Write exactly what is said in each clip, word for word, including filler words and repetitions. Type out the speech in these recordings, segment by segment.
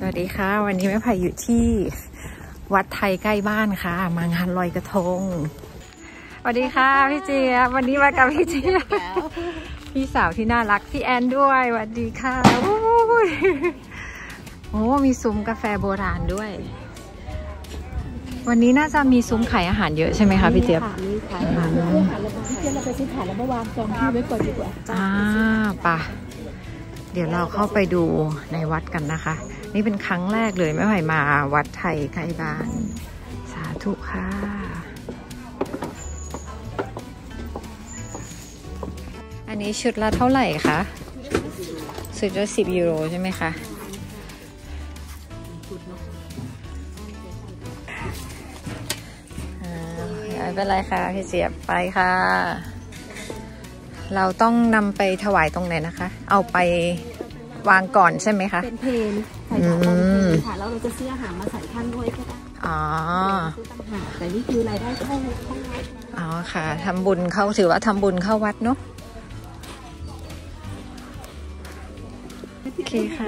สวัสดีค่ะวันนี้แม่ไผ่อยู่ที่วัดไทยใกล้บ้านค่ะมางานลอยกระทงสวัสดีค่ะพี่เจี๊ยบวันนี้มากับพี่เจี๊ยบพี่สาวที่น่ารักพี่แอนด้วยสวัสดีค่ะโอ้มีซุ้มกาแฟโบราณด้วยวันนี้น่าจะมีซุ้มขายอาหารเยอะใช่ไหมคะพี่เจี๊ยบมีขายอาหารมีขายอาหารพี่เจี๊ยบเราไปซื้อถ่านแล้วเมื่อวานจองที่ไว้ก่อนดีกว่าอ่าป่ะเดี๋ยวเราเข้าไปดูในวัดกันนะคะนี่เป็นครั้งแรกเลยแม่ไผ่มาวัดไทยใกล้บ้านสาธุค่ะอันนี้ชุดละเท่าไหร่คะชุดละสิบยูโรใช่ไหมคะไม่เป็นไรค่ะพี่เจี๊ยบไปค่ะเราต้องนำไปถวายตรงไหนนะคะเอาไปวางก่อนใช่ไหมคะเป็นเพลนใส่ถาดเป็นถาดแล้วเราจะซื้ออาหารมาใส่ท่านด้วยก็ได้อ๋อซื้อต่างหากแต่นี่คือรายได้เข้าเข้าวัดอ๋อค่ะทำบุญเข้าถือว่าทำบุญเข้าวัดเนาะโอเคค่ะ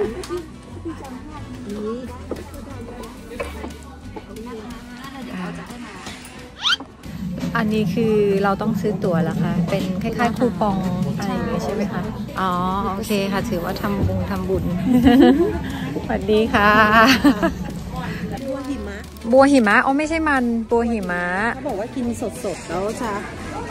อันนี้คือเราต้องซื้อตั๋วแล้วค่ะเป็นคล้ายๆคูปองอะไรอย่างเงี้ยใช่ไหมคะอ๋อโอเคค่ะถือว่าทำบุญทำบุญสวัสดีค่ะบัวหิมะบัวหิมะอ๋อไม่ใช่มันบัวหิมะเขาบอกว่ากินสดๆแล้วจะ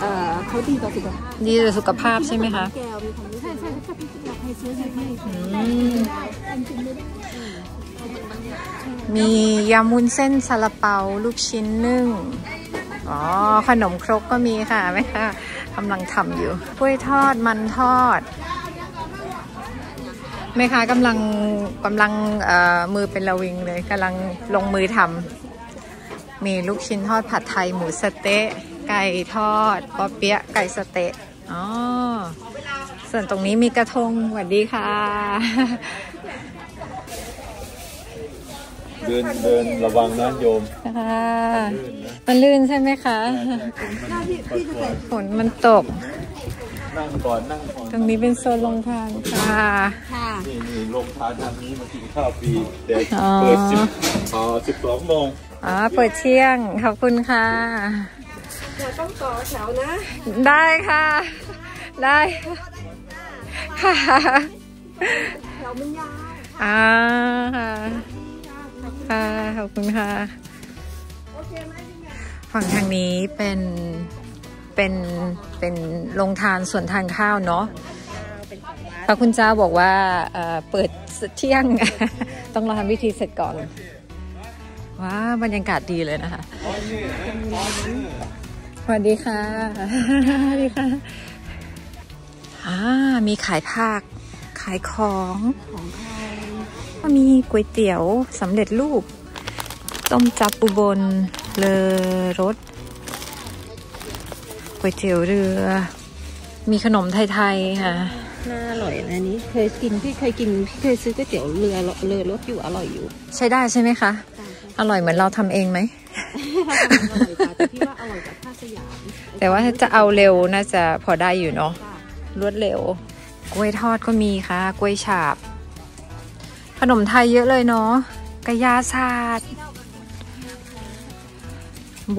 เอ่อเขาดีต่อสุขภาพดีต่อสุขภาพใช่ไหมคะแก้วมีของใช่ใช่เขาอยากให้ซื้อให้มียำวุ้นเส้นซาลาเปาลูกชิ้นนึ่งอ๋อขนมครกก็มีค่ะไหมคะกำลังทำอยู่กล้วยทอดมันทอดไหมคะกำลังกำลังมือเป็นระวิงเลยกำลังลงมือทำมีลูกชิ้นทอดผัดไทยหมูสเต๊ะไก่ทอดปอเปี๊ยะไก่สเต๊ะอ๋อส่วนตรงนี้มีกระทงสวัสดีค่ะเดินเดินระวังนะโยมมันลื่นใช่ไหมคะฝนมันตกนั่งก่อนนั่งก่อนตรงนี้เป็นโซนลงทานค่ะนี่นี่ลงทานทางนี้มากินข้าวฟรีแต่เปิดสิบอ๋อสิบสองโมงอ๋อเปิดเที่ยงขอบคุณค่ะเราต้องต่อแถวนะได้ค่ะได้ค่ะแถวมันยาวอ่าค่ะขอบคุณค่ะฝั่งทางนี้เป็นเป็นเป็นโรงทานส่วนทานข้าวเนาะพระคุณเจ้าบอกว่าเปิดเที่ยงต้องรอทำพิธีเสร็จก่อนว้าบรรยากาศดีเลยนะคะสวัสดีค่ะสวัสดีค่ะอ่ามีขายผักขายของมีก๋วยเตี๋ยวสำเร็จรูปต้มจับอุบลเลอรสก๋วยเตี๋ยวเรือมีขนมไทยๆค่ะน่าอร่อยนะนี้เคยกินพี่เคยกินพี่เคยซื้อก๋วยเตี๋ยวเรือเลอรสอยู่อร่อยอยู่ใช้ได้ใช่ไหมคะอร่อยเหมือนเราทำเองไหมอร่อยค่ะแต่พี่ว่าอร่อยกว่าภาคสยามแต่ว่าถ้าจะเอาเร็วน่าจะพอได้อยู่เนาะรวดเร็วกล้วยทอดก็มีค่ะกล้วยฉาบขนมไทยเยอะเลยเนาะกะยาศาสตร์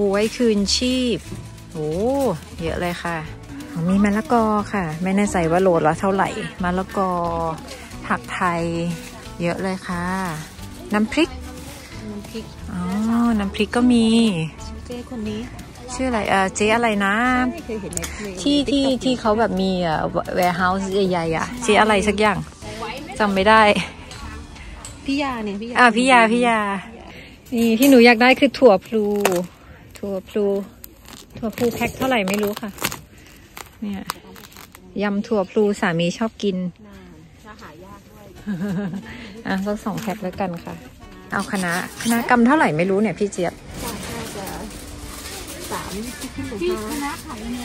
บวยคืนชีพโอ้เยอะเลยค่ะมีมะละกอค่ะไม่แน่ใจว่าโหลดละเท่าไหร่มะละกอผักไทยเยอะเลยค่ะน้ำพริกน้ำพริกอ๋อน้ำพริกก็มีเจ๊คนนี้ชื่ออะไรเออเจ๊อะไรนะที่ที่ที่เขาแบบมีอ่ะแวร์เฮาส์ใหญ่ๆอ่ะเจ๊อะไรสักอย่างจำไม่ได้พี่ยาเนี่ยพี่ยาอ่ะพี่ยาพี่ยานี่ที่หนูอยากได้คือถั่วพลูถั่วพลูถั่วพลูแพ็คเท่าไหร่ไม่รู้ค่ะเนี่ยยำถั่วพลูสามีชอบกินราคายากด้วยอ่ะสักสองแพ็คแล้วกันค่ะเอาคณะคณะกำเท่าไหร่ไม่รู้เนี่ยพี่เจี๊ยบสามที่คณะขายยังไง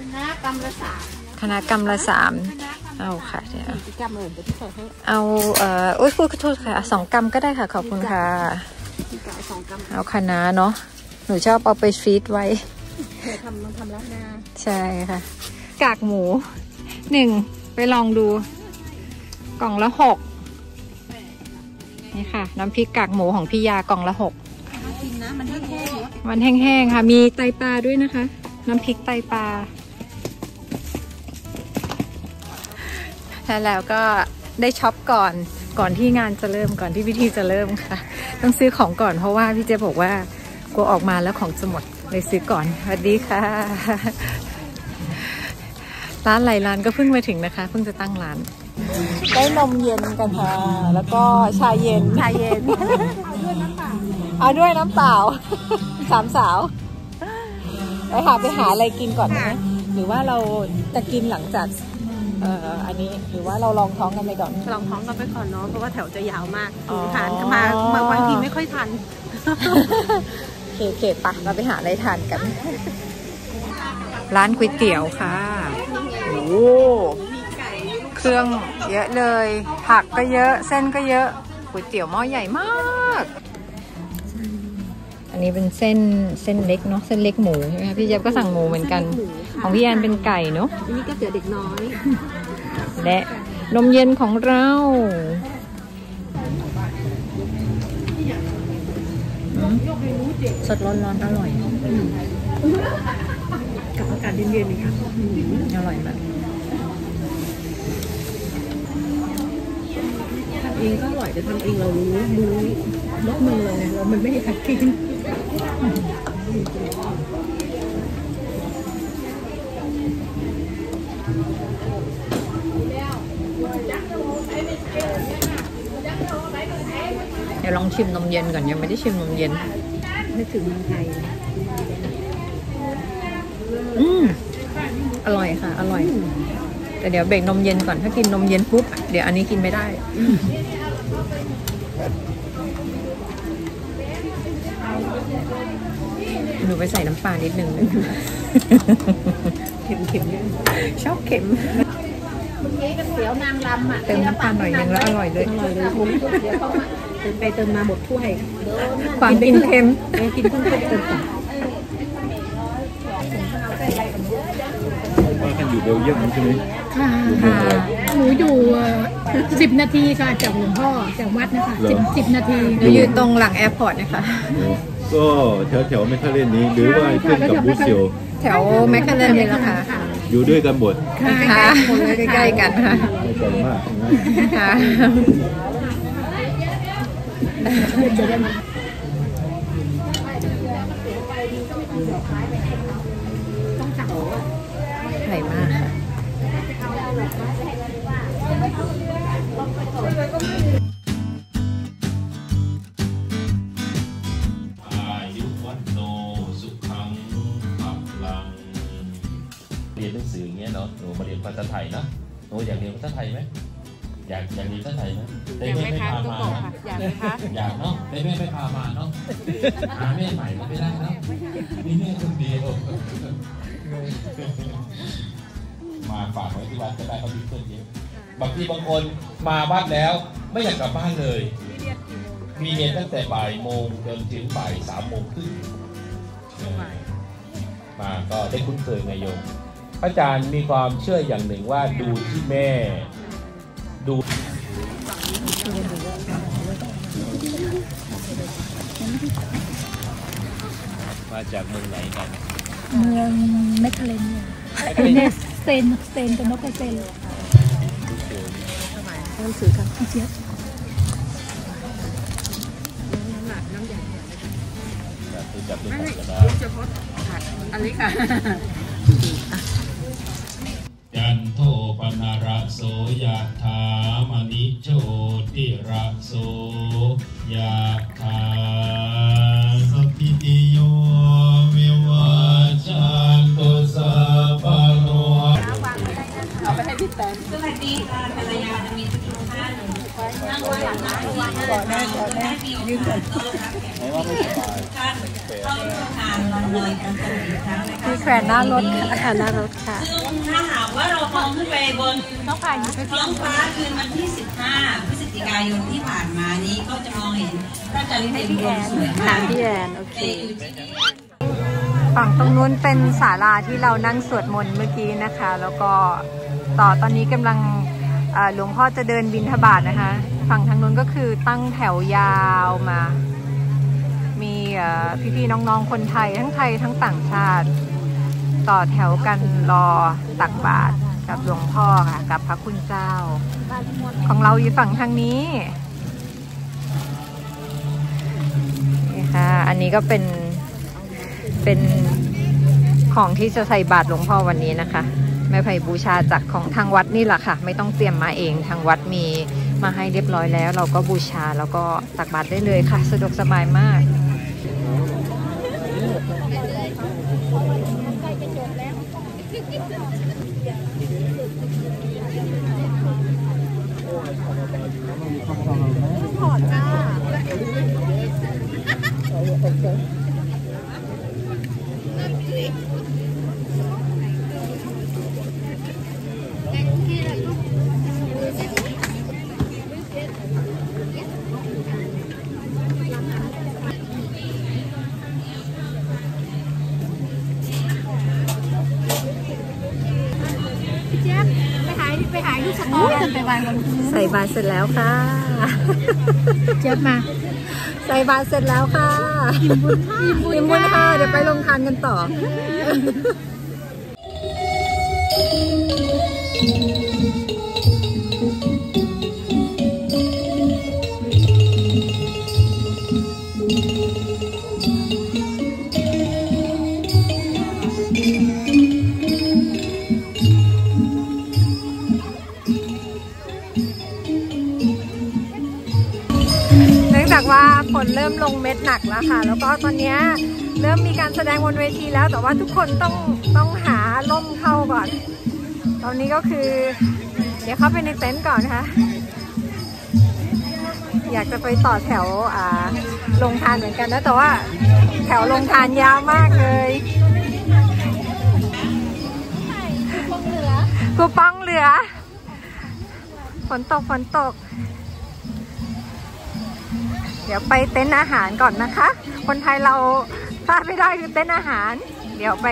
คณะกำละสามคณะกำละสามเอาค่ะเดี๋ยวเอาเอ่อโอ๊ยพูดขอโทษค่ะสองกรัมก็ได้ค่ะขอบคุณค่ะเอาคะน้าเนาะหนูชอบเอาไปฟรีซไว้ทำลองทำแล้วนะใช่ค่ะกากหมูหนึ่งไปลองดูกล่องละหก นี่ค่ะน้ำพริกกากหมูของพี่ยากล่องละหกมันแห้งๆค่ะมีไตปลาด้วยนะคะน้ำพริกไตปลาแล้วก็ได้ช็อปก่อนก่อนที่งานจะเริ่มก่อนที่พิธีจะเริ่มค่ะต้องซื้อของก่อนเพราะว่าพี่เจบอกว่ากลัวออกมาแล้วของจะหมดเลยซื้อก่อนสวัสดีค่ะร้านหลายร้านก็เพิ่งมาถึงนะคะเพิ่งจะตั้งร้านได้นมเย็นกันค่ะแล้วก็ชาเย็นชาเย็นเอาด้วยน้ำเปล่าสามสาวไปหาไปหาอะไรกินก่อนนะหรือว่าเราจะกินหลังจากเอ่ออันนี้หรือว่าเราลองท้องกันไปก่อนลองท้องกันไปก่อนเนาะเพราะว่าแถวจะยาวมากทานมาบางทีไม่ค่อยทันเคเคปะเราไปหาอะไรทานกันร้านก๋วยเตี๋ยวค่ะโอ้เครื่องเยอะเลยผักก็เยอะเส้นก็เยอะก๋วยเตี๋ยวหม้อใหญ่มากอันนี้เป็นเส้นเส้นเล็กเนาะเส้นเล็กหมูใช่ไหมพี่เจี๊ยบก็สั่งหมูเหมือนกันของพี่แอนเป็นไก่เนาะอันนี้ก็เตี๋ยวเด็กน้อยและนมเย็นของเราสดร้อนๆอร่อยกับอากาศเย็นๆนี่ค่ะอร่อยแบบทำเองก็อร่อยแต่ทำเองเรารู้รู้รสมือเลยนะเรามันไม่ได้ขัดกินเดี๋ยวลองชิมนมเย็นก่อนยังไม่ได้ชิมนมเย็นนึกถึงเมืองไทยอืมอร่อยค่ะอร่อยแต่เดี๋ยวเบรกนมเย็นก่อนถ้ากินนมเย็นปุ๊บเดี๋ยวอันนี้กินไม่ได้หนูไปใส่น้ำปลานิดนึงเข็มๆเนี่ยชอบเข็มเตี๋ยวนางลำอ่ะเติมน้ำตาลหน่อยนึงแล้วอร่อยเลยอร่อยเลยเติมไปเติมมาหมดถ้วยความกินเค็มกินเพิ่มเติมเติมต่อว่ากันอยู่เบลเยียมใช่ไหมค่ะหนูอยู่สิบนาทีค่ะจากหลวงพ่อจากวัดนะคะสิบนาทีหนูอยู่ตรงหลังแอร์พอร์ตนะคะก็แถวแถวแมคคาเรนนี้หรือว่าขึ้นกับบุเซียวแถวแมคคาเรนนี่แหละค่ะอยู่ด้วยกันหมดค่ะใกล้ๆกันค่ะค่ะใหญ่มากค่ะเรียนหนังสืออย่างเงี้ยเนาะหนูมาเรียนภาษาไทยนะหนูอยากเรียนภาษาไทยไหมอยากอยากเรียนภาษาไทยไหมได้แม่ไปพามาอยากไหมคะอยากเนาะได้แม่ไปพามาเนาะหาแม่ใหม่ก็ไม่ได้เนาะนี่แม่คนเดียวมาฝากไว้ที่วัดก็ได้เขามีเพื่อนเยอะบางทีบางคนมาวัดแล้วไม่อยากกลับบ้านเลยมีเรียนตั้งแต่บ่ายโมงจนถึงบ่ายสามโมงครึ่งมาก็ได้คุ้นเคยไงโยมพระอาจารย์มีความเชื่ออย่างหนึ่งว่าดูที่แม่ดูมาจากเมืองไหนกันเมืองแมคคาเรนเนี่ยเซนเซนเป็นนกเซนเลยหนังสือครับพี่เจี๊ยบน้ำหนักน้ำใหญ่ไม่เฉพาะผัดอันนี้ค่ะจันโทปนาระโสยะถามณิโชติระโสยะถาสัพพิติโยวิวาจันโตสะปะโนเอาไปให้พี่แตนสวัสดีค่ะภรรยาจะมีสุขภาพนั่งไว้หลังนะก่อนแม่ก่อนแม่ยืนมีแขวนหน้ารถค่ะแขวนหน้ารถค่ะซึ่งถ้าหากว่าเรามองขึ้นไปบนท้องฟ้าคืนวันที่สิบห้าพฤศจิกายนที่ผ่านมานี้ก็จะมองเห็นพระจันทร์ให้พี่แอนค่ะพี่แอนโอเคฝั่งตรงนู้นเป็นศาลาที่เรานั่งสวดมนต์เมื่อกี้นะคะแล้วก็ต่อตอนนี้กำลังหลวงพ่อจะเดินบิณฑบาตนะคะ ฝั่งทางนู้นก็คือตั้งแถวยาวมามีพี่ๆน้องๆคนไทยทั้งไทยทั้งต่างชาติต่อแถวกันรอตักบาตรกับหลวงพ่อค่ะกับพระคุณเจ้าของเราอยู่ฝั่งทางนี้นี่ค่ะอันนี้ก็เป็นเป็นของที่จะใส่บาตรหลวงพ่อวันนี้นะคะแม่ไผ่บูชาจากของทางวัดนี่แหละค่ะไม่ต้องเตรียมมาเองทางวัดมีมาให้เรียบร้อยแล้วเราก็บูชาแล้วก็ตักบาตรได้เลยค่ะสะดวกสบายมากใส่บาตรเสร็จแล้วค่ะเจ็บมาใส่บาตรเสร็จแล้วค่ะอิ่มบุญค่ะอิ่มบุญค่ะเดี๋ยวไปลงทานกันต่อว่าฝนเริ่มลงเม็ดหนักแล้วค่ะแล้วก็ตอนนี้เริ่มมีการแสดงบนเวทีแล้วแต่ว่าทุกคนต้องต้องหาล่มเข้าก่อนตอนนี้ก็คือเดี๋ยวเข้าไปในเต็นท์ก่อนค่ะอยากจะไปต่อแถวอ่าลงทานเหมือนกันนะแต่ว่าแถวลงทานยาวมากเลยกูป้องเหลือฝนตกฝนตกเดี๋ยวไปเต็นท์อาหารก่อนนะคะคนไทยเราพลาดไม่ได้คือเต็นท์อาหารเดี๋ยวไป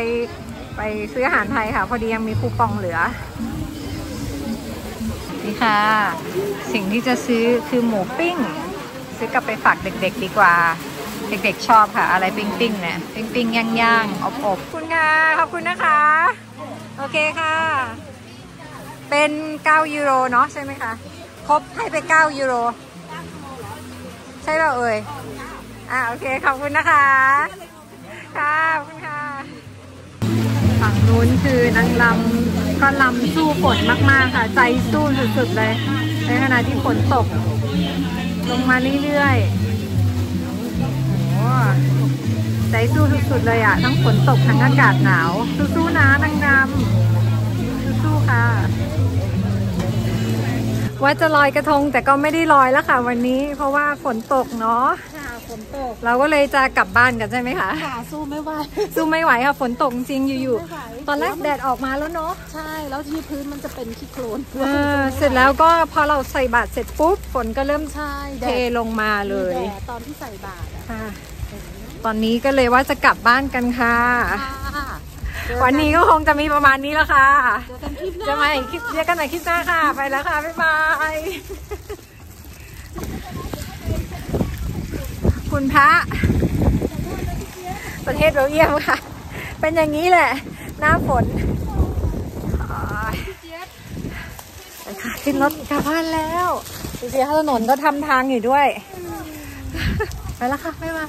ไปซื้ออาหารไทยค่ะพอดียังมีคูปองเหลือนี่ค่ะสิ่งที่จะซื้อคือหมูปิ้งซื้อกลับไปฝากเด็กๆดีกว่าเด็กๆชอบค่ะอะไรปิ้งๆเนี่ยปิ้งๆย่างๆอบๆขอบคุณค่ะขอบคุณนะคะโอเคค่ะเป็นเก้ายูโรเนาะใช่ไหมคะครบให้ไปเก้ายูโรใช่ป่ะเอ่ยอ่าโอเคขอบคุณนะคะค่ะขอบคุณค่ะฝั่งนู้นคือนางลำก็ลำสู้ฝนมากๆค่ะใจสู้สุดๆเลยในขณะที่ฝนตกลงมาเรื่อยๆโอ้ใจสู้สุดๆเลยอ่ะทั้งฝนตกทั้งอากาศหนาวสู้ๆนะนางลำสู้ๆค่ะว่าจะลอยกระทงแต่ก็ไม่ได้ลอยแล้วค่ะวันนี้เพราะว่าฝนตกเนาะค่ะฝนตกเราก็เลยจะกลับบ้านกันใช่ไหมคะค่ะสู้ไม่ไหวสู้ไม่ไหวค่ะฝนตกจริงอยู่ๆตอนแรกแดดออกมาแล้วเนาะใช่แล้วที่พื้นมันจะเป็นขี้โคลนเออเสร็จแล้วก็พอเราใส่บาตรเสร็จปุ๊บฝนก็เริ่มใช่เทลงมาเลยตอนที่ใส่บาตรค่ะตอนนี้ก็เลยว่าจะกลับบ้านกันค่ะวันนี้ก็คงจะมีประมาณนี้แล้วค่ะจะมาอีกคลิปเรียกกันใหม่คลิปหน้าค่ะไปแล้วค่ะบ๊ายบายคุณพระประเทศเบลเยียมค่ะเป็นอย่างนี้แหละหน้าฝนขึ้นรถกลับบ้านแล้วดูสิถนนก็ทำทางอยู่ด้วยไปแล้วค่ะบ๊ายบาย